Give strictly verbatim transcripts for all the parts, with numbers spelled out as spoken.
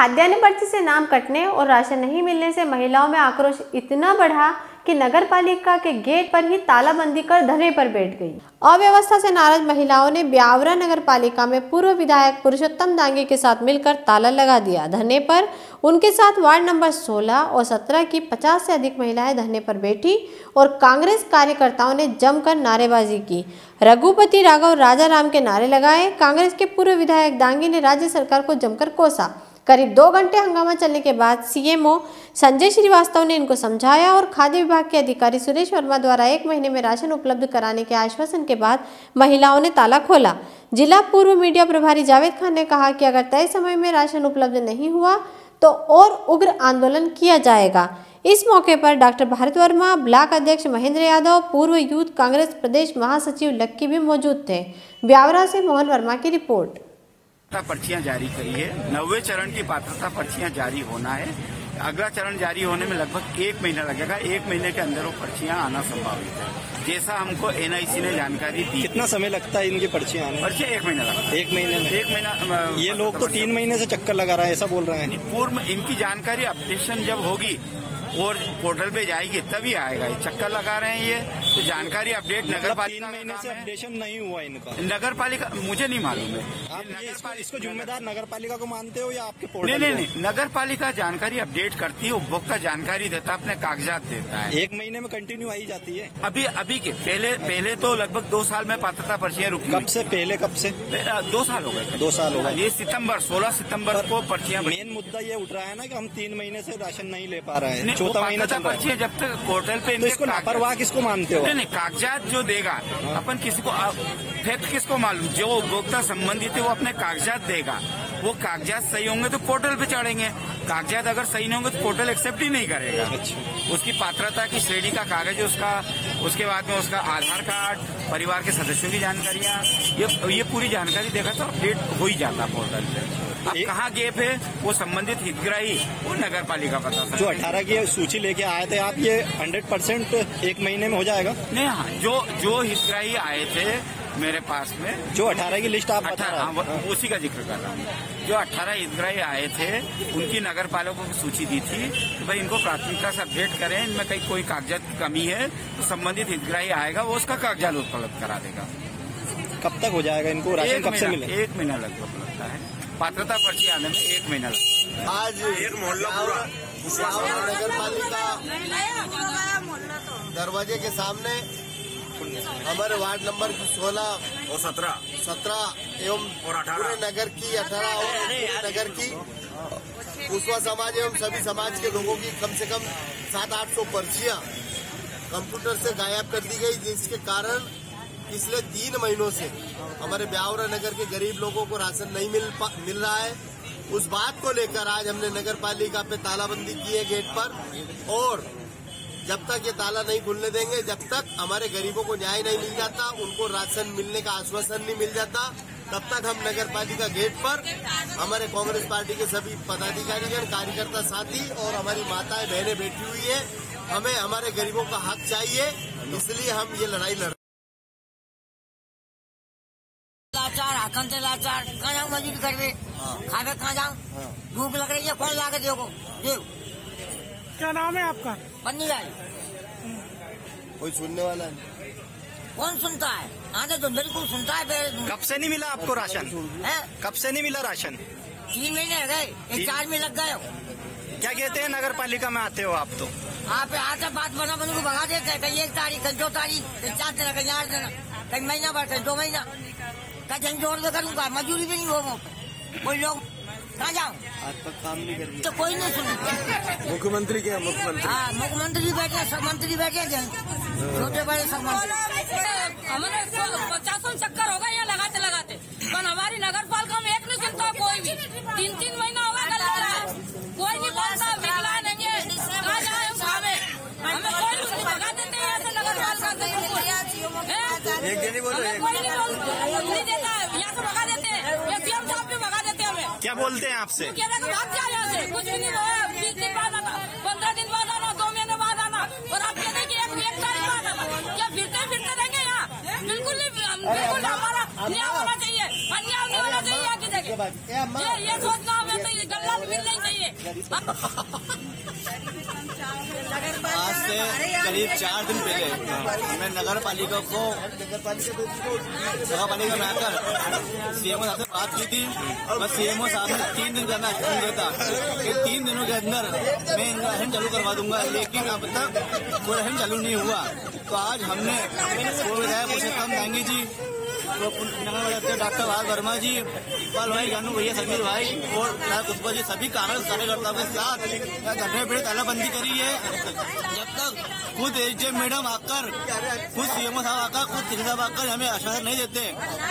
खाद्यान्न पर्ची से नाम कटने और राशन नहीं मिलने से महिलाओं में आक्रोश इतना बढ़ा कि नगर पालिका के गेट पर ही तालाबंदी कर धरने पर बैठ गई। अव्यवस्था से नाराज महिलाओं ने ब्यावरा नगर पालिका में पूर्व विधायक पुरुषोत्तम दांगी के साथ मिलकर ताला लगा दिया। धरने पर उनके साथ वार्ड नंबर सोलह और सत्रह की पचास से अधिक महिलाएं धरने पर बैठी और कांग्रेस कार्यकर्ताओं ने जमकर नारेबाजी की। रघुपति राघव राजा राम के नारे लगाए। कांग्रेस के पूर्व विधायक दांगी ने राज्य सरकार को जमकर कोसा। करीब दो घंटे हंगामा चलने के बाद सीएमओ संजय श्रीवास्तव ने इनको समझाया और खाद्य विभाग के अधिकारी सुरेश वर्मा द्वारा एक महीने में राशन उपलब्ध कराने के आश्वासन के बाद महिलाओं ने ताला खोला। जिला पूर्व मीडिया प्रभारी जावेद खान ने कहा कि अगर तय समय में राशन उपलब्ध नहीं हुआ तो और उग्र आंदोलन किया जाएगा। इस मौके पर डॉक्टर भारत वर्मा, ब्लॉक अध्यक्ष महेंद्र यादव, पूर्व यूथ कांग्रेस प्रदेश महासचिव लक्की भी मौजूद थे। ब्यावरा से मोहन वर्मा की रिपोर्ट। पर्चियां जारी करी है। नब्बे चरण की पात्रता पर्चियां जारी होना है। अगला चरण जारी होने में लगभग एक महीना लगेगा। एक महीने के अंदर वो पर्चियां आना संभावित है, जैसा हमको एनआईसी ने जानकारी दी। कितना समय लगता है इनकी पर्चियां आने? पर्चे एक महीना लगता है। एक महीने में एक महीना ये लोग तो तीन महीने से चक्कर लगा रहा है, ऐसा बोल रहे हैं। पूर्व इनकी जानकारी अपडेशन जब होगी और पोर्टल पे जाएगी तभी आएगा। चक्कर लगा रहे हैं ये तो। जानकारी अपडेट नगर पालिका तीन महीने से अपडेशन नहीं हुआ इनका। नगर पालिका मुझे नहीं मालूम है। आप ये इसको, इसको जिम्मेदार नगर पालिका को मानते हो या आपके पोर्टल? नहीं नहीं, नहीं। नगर पालिका जानकारी अपडेट करती है, उपभोक्ता जानकारी देता, अपने कागजात देता है। एक महीने में कंटिन्यू आई जाती है। अभी अभी के पहले पहले तो लगभग दो साल में पात्रता पर्चियां रुकी। कब से पहले? कब से? दो साल हो गए। दो साल हो गए। ये सितम्बर सोलह सितम्बर को पर्चियां। मेन मुद्दा ये उठ रहा है ना कि हम तीन महीने से राशन नहीं ले पा रहे हैं। चौथा महीना चल रहा है जब तक पोर्टल पे। इसको लापरवाह किसको मानते हो? नहीं, कागजात जो देगा अपन किसी को फैक्ट किसको मालूम? जो उपभोक्ता संबंधित है वो अपने कागजात देगा। वो कागजात सही होंगे तो पोर्टल पे चढ़ेंगे। कागजात अगर सही नहीं होंगे तो पोर्टल एक्सेप्ट ही नहीं करेगा। अच्छा। उसकी पात्रता की श्रेणी का कागज, उसका उसके बाद में उसका आधार कार्ड, परिवार के सदस्यों की जानकारियाँ, ये ये पूरी जानकारी देगा तो अपडेट हो ही जाता पोर्टल पे। अब कहाँ गेप है वो संबंधित हितग्राही वो नगर पालिका पता है। जो अठारह की सूची लेके आए थे आप, ये सौ परसेंट एक महीने में हो जाएगा? नहीं, हाँ, जो जो हितग्राही आए थे मेरे पास में, जो अठारह की लिस्ट आप बता रहे हैं, हाँ, उसी का जिक्र कर रहा हूँ। जो अठारह हितग्राही आए थे उनकी नगर पालिका को सूची दी थी कि भाई इनको प्राथमिकता से अपडेट करें, इनमें कहीं कोई कागजात की कमी है तो संबंधित हितग्राही आएगा वो उसका कागजात उपलब्ध करा देगा। कब तक हो जाएगा इनको राशन? कब से मिलेगा? एक महीना लगभग लगता है। पात्रता पर्ची आने में एक महीना लगा। आज एक मोहल्ला पूरा नगर पालिका दरवाजे के सामने हमारे वार्ड नंबर सोलह और सत्रह सत्रह एवं पूरे नगर की अठारह और नगर की कुशवा समाज एवं सभी समाज के लोगों की कम से कम सात आठ सौ पर्चियां कंप्यूटर से गायब कर दी गई, जिसके कारण पिछले तीन महीनों से हमारे ब्यावरा नगर के गरीब लोगों को राशन नहीं मिल मिल रहा है। उस बात को लेकर आज हमने नगर पालिका पे तालाबंदी की है गेट पर, और जब तक ये ताला नहीं खुलने देंगे, जब तक हमारे गरीबों को न्याय नहीं मिल जाता, उनको राशन मिलने का आश्वासन नहीं मिल जाता, तब तक हम नगर पालिका गेट पर हमारे कांग्रेस पार्टी के सभी पदाधिकारीगण, कार्यकर्ता साथी और हमारी माताएं बहनें बैठी हुई है। हमें हमारे गरीबों का हक चाहिए, इसलिए हम ये लड़ाई लड़ रहे हैं। कम से लाचार कहाँ जाऊँ? मजदूरी घर में खावे कहाँ जाऊँ? भूख लग रही है, कौन ला के देखो? क्या नाम है आपका? बन्नी लाल। कोई सुनने वाला है? कौन सुनता है? आधा तो बिल्कुल सुनता है। कब से नहीं मिला आपको राशन? है कब से नहीं मिला राशन? तीन महीने गए, एक चार में लग गए। क्या कहते हैं नगर पालिका में आते हो आप तो? आप आते बात बना बन को भगा देते हैं। कहीं एक तारीख, कहीं दो तारीख, कहीं चार देना, कहीं आठ देना, कहीं महीना भर, कहीं दो महीना, कहीं जोड़ में करूंगा। मजदूरी भी नहीं हो, कोई लोग कहाँ जाओ? आज तक काम नहीं कर तो कोई नहीं सुन। मुख्यमंत्री के मुख्यमंत्री हाँ मुख्यमंत्री बैठे, सब मंत्री बैठे, छोटे बड़े सब मंत्री। हमारे पचासों चक्कर होगा यहाँ लगाते लगाते, पर हमारी नगर पालिका में एक नहीं सुनता कोई भी। तीन तीन महीना होगा कोई नहीं बोलता। बिगला नहीं है, कहाँ जाए हमें? कोई भगा देते हैं नगर पालिका। क्या बोलते हैं आपसे? क्या कुछ भी नहीं बोला। बीस दिन बाद आना, पंद्रह दिन बाद आना, दो महीने बाद आना, और आप कहते हैं कि एक एक तारीख बाद आना। क्या फिरते फिरते रहेंगे यहाँ? बिल्कुल नहीं, बिल्कुल हमारा न्याय होना चाहिए, अन्याय नहीं होना चाहिए। बाजी ये सोचना हमें तो दलाल मिलना ही चाहिए। आज से करीब चार दिन पहले मैं नगर पालिका को नगर पालिका नगर पालिका में आकर सीएमओ साहब से बात की थी और सीएमओ साहब ने तीन दिन करना दिया था कि तीन दिनों के अंदर मैं इनका अहम चालू करवा दूंगा, लेकिन अब तक कोई अहम चालू नहीं हुआ। तो आज हमने पुरुषोत्तम दांगी जी, डॉक्टर भारत वर्मा जी, इकबाल भाई, जानू भैया, समीर भाई और कुशबा जी सभी कांग्रेस कार्यकर्ताओं के साथ घटना पेड़ तालाबंदी करी है। जब तक खुद एसडीएम मैडम आकर, खुद सीएमओ साहब आकर, खुद सीएम साहब आकर हमें आश्वासन नहीं देते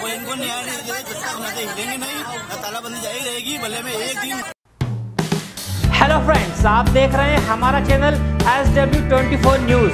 वो इनको न्याय नहीं देते तब तक नशे हिलेंगे नहीं, तालाबंदी जारी रहेगी भले में एक दिन। हेलो फ्रेंड्स, आप देख रहे हैं हमारा चैनल एस डब्ल्यू चौबीस न्यूज।